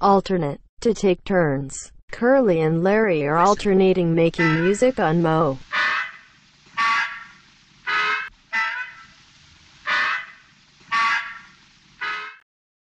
alternate, to take turns. Curly and Larry are alternating making music on Mo.